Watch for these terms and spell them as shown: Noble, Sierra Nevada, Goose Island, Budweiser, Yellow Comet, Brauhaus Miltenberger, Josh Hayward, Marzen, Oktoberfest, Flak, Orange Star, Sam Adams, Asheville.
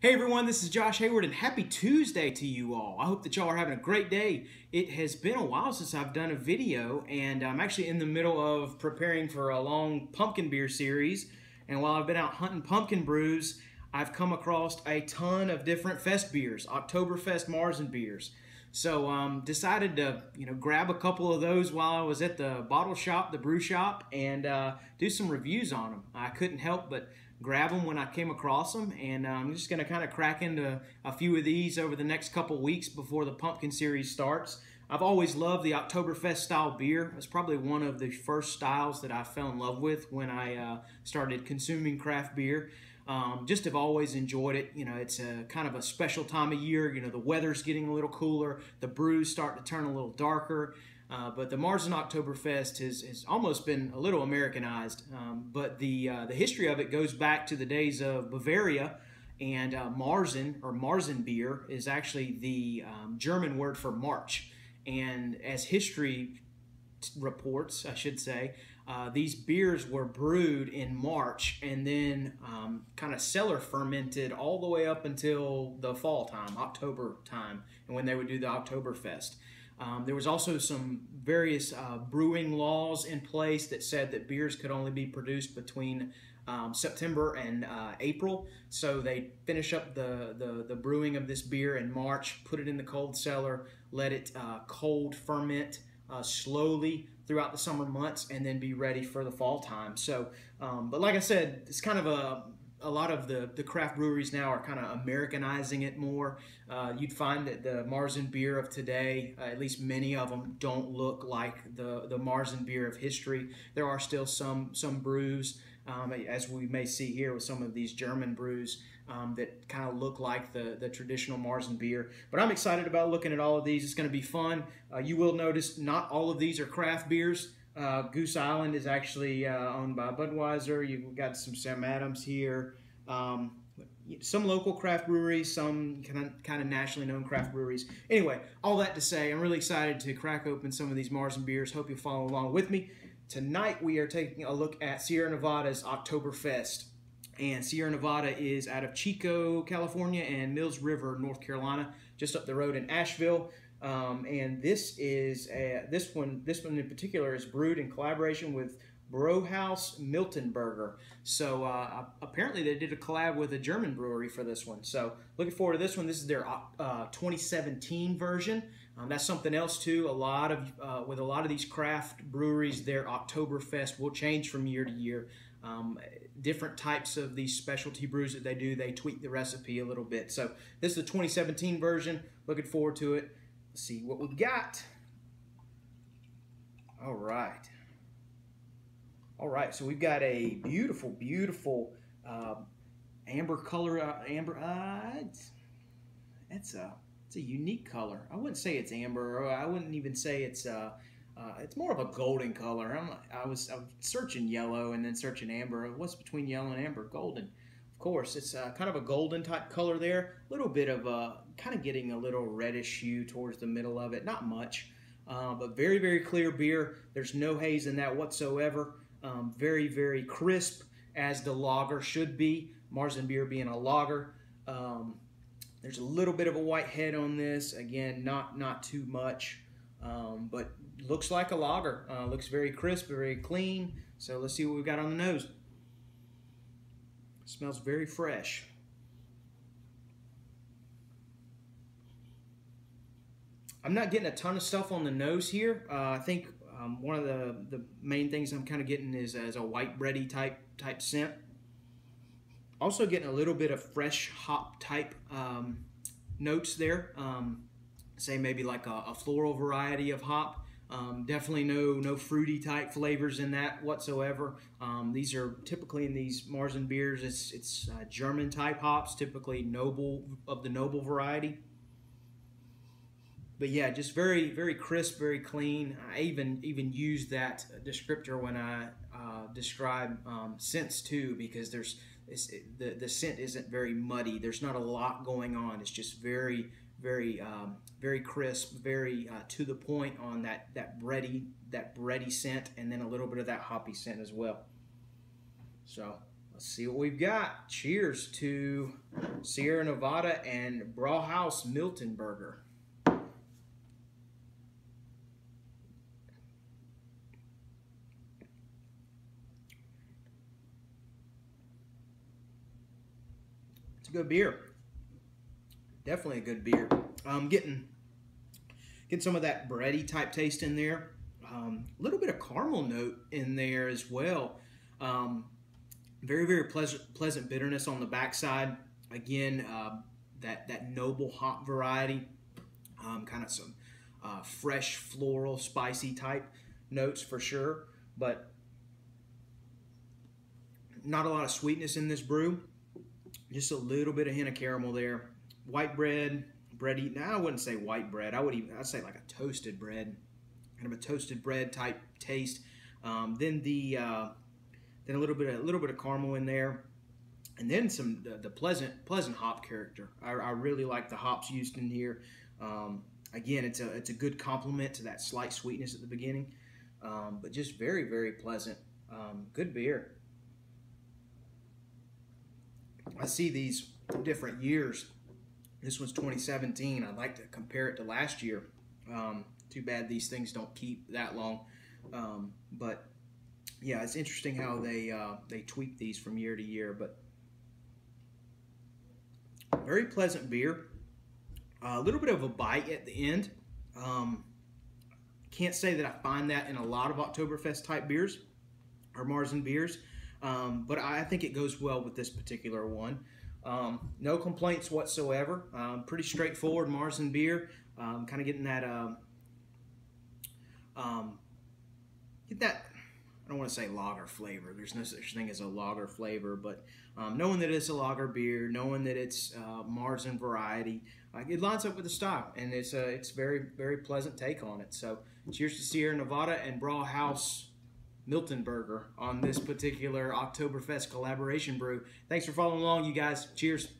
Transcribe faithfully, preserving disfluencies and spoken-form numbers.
Hey everyone, this is Josh Hayward and happy Tuesday to you all. I hope that y'all are having a great day. It has been a while since I've done a video and I'm actually in the middle of preparing for a long pumpkin beer series. And while I've been out hunting pumpkin brews, I've come across a ton of different fest beers, Oktoberfest Marzen beers. So um, decided to you know grab a couple of those while I was at the bottle shop, the brew shop, and uh, do some reviews on them. I couldn't help but grab them when I came across them, and uh, I'm just going to kind of crack into a few of these over the next couple weeks before the pumpkin series starts. I've always loved the Oktoberfest style beer. It's probably one of the first styles that I fell in love with when I uh, started consuming craft beer. Um, just have always enjoyed it. You know, it's a kind of a special time of year. You know, the weather's getting a little cooler. The brews start to turn a little darker. Uh, but the Marzen Oktoberfest has, has almost been a little Americanized. Um, but the uh, the history of it goes back to the days of Bavaria. And uh, Marzen, or Marzen beer, is actually the um, German word for March. And as history reports, I should say, Uh, these beers were brewed in March and then um, kind of cellar fermented all the way up until the fall time, October time, and when they would do the Oktoberfest. Um, there was also some various uh, brewing laws in place that said that beers could only be produced between um, September and uh, April. So they finish up the, the, the brewing of this beer in March, put it in the cold cellar, let it uh, cold ferment uh, slowly throughout the summer months, and then be ready for the fall time. So, um, but like I said, it's kind of a, a lot of the, the craft breweries now are kind of Americanizing it more. Uh, you'd find that the Marzen beer of today, uh, at least many of them, don't look like the, the Marzen beer of history. There are still some, some brews, um, as we may see here with some of these German brews, Um, that kind of look like the, the traditional Marzen beer. But I'm excited about looking at all of these. It's going to be fun. Uh, you will notice not all of these are craft beers. Uh, Goose Island is actually uh, owned by Budweiser. You've got some Sam Adams here. Um, some local craft breweries, some kind of, kind of nationally known craft breweries. Anyway, all that to say, I'm really excited to crack open some of these Marzen beers. Hope you'll follow along with me. Tonight we are taking a look at Sierra Nevada's Oktoberfest. And Sierra Nevada is out of Chico, California, and Mills River, North Carolina, just up the road in Asheville. Um, and this is a, this one, this one in particular, is brewed in collaboration with Brauhaus Miltenberger. So uh, apparently they did a collab with a German brewery for this one. So looking forward to this one. This is their uh, twenty seventeen version. Um, that's something else too. A lot of uh, with a lot of these craft breweries, their Oktoberfest will change from year to year. Um, different types of these specialty brews that they do, they tweak the recipe a little bit. So this is the twenty seventeen version. Looking forward to it. Let's see what we've got. All right. All right, so we've got a beautiful, beautiful uh, amber color. Uh, amber, uh, it's, it's, a, it's a unique color. I wouldn't say it's amber. Or I wouldn't even say it's, uh, uh, it's more of a golden color. I'm, I, was, I was searching yellow and then searching amber. What's between yellow and amber? Golden. Of course, it's uh, kind of a golden type color there. A little bit of a, kind of getting a little reddish hue towards the middle of it. Not much, uh, but very, very clear beer. There's no haze in that whatsoever. Um, very, very crisp, as the lager should be. Marzen beer being a lager. Um, there's a little bit of a white head on this. Again, not not too much, um, but looks like a lager. Uh, looks very crisp, very clean. So let's see what we've got on the nose. It smells very fresh. I'm not getting a ton of stuff on the nose here. Uh, I think Um, one of the, the main things I'm kind of getting is, is a white bready type type scent. Also getting a little bit of fresh hop type um, notes there. Um, say maybe like a, a floral variety of hop. Um, definitely no no fruity type flavors in that whatsoever. Um, these are typically in these Marzen beers. It's it's uh, German type hops, typically noble of the noble variety. But yeah, just very, very crisp, very clean. I even even use that descriptor when I uh, describe um, scents too, because there's it's, it, the the scent isn't very muddy. There's not a lot going on. It's just very, very, um, very crisp, very uh, to the point on that that bready that bready scent, and then a little bit of that hoppy scent as well. So Let's see what we've got. Cheers to Sierra Nevada and Brauhaus Miltenberger. It's a good beer. Definitely a good beer. Um, getting, getting some of that bready type taste in there. A um, little bit of caramel note in there as well. Um, very, very pleasant, pleasant bitterness on the backside. Again, uh, that, that noble hop variety, um, kind of some uh, fresh, floral, spicy type notes for sure, but not a lot of sweetness in this brew. Just a little bit of hint of caramel there. White bread, bread eaten. I wouldn't say white bread. I would even, I'd say like a toasted bread. Kind of a toasted bread type taste. Um, then the uh, then a little bit of, a little bit of caramel in there, and then some the, the pleasant pleasant hop character. I, I really like the hops used in here. Um, again, it's a it's a good complement to that slight sweetness at the beginning, um, but just very very pleasant. Um, good beer. I see these different years. This one's twenty seventeen. I'd like to compare it to last year. Um, Too bad these things don't keep that long, um, but yeah, it's interesting how they uh, they tweak these from year to year. But very pleasant beer, a uh, little bit of a bite at the end. Um, can't say that I find that in a lot of Oktoberfest type beers or Marzen beers, um, but I think it goes well with this particular one. Um, no complaints whatsoever. Um, pretty straightforward Marzen beer. Um, kind of getting that. Uh, Um, get that, I don't want to say lager flavor. There's no such thing as a lager flavor, but um, knowing that it's a lager beer, knowing that it's uh, Marzen variety, uh, it lines up with the style, and it's a it's very, very pleasant take on it. So cheers to Sierra Nevada and Brauhaus Miltenberger on this particular Oktoberfest collaboration brew. Thanks for following along, you guys. Cheers.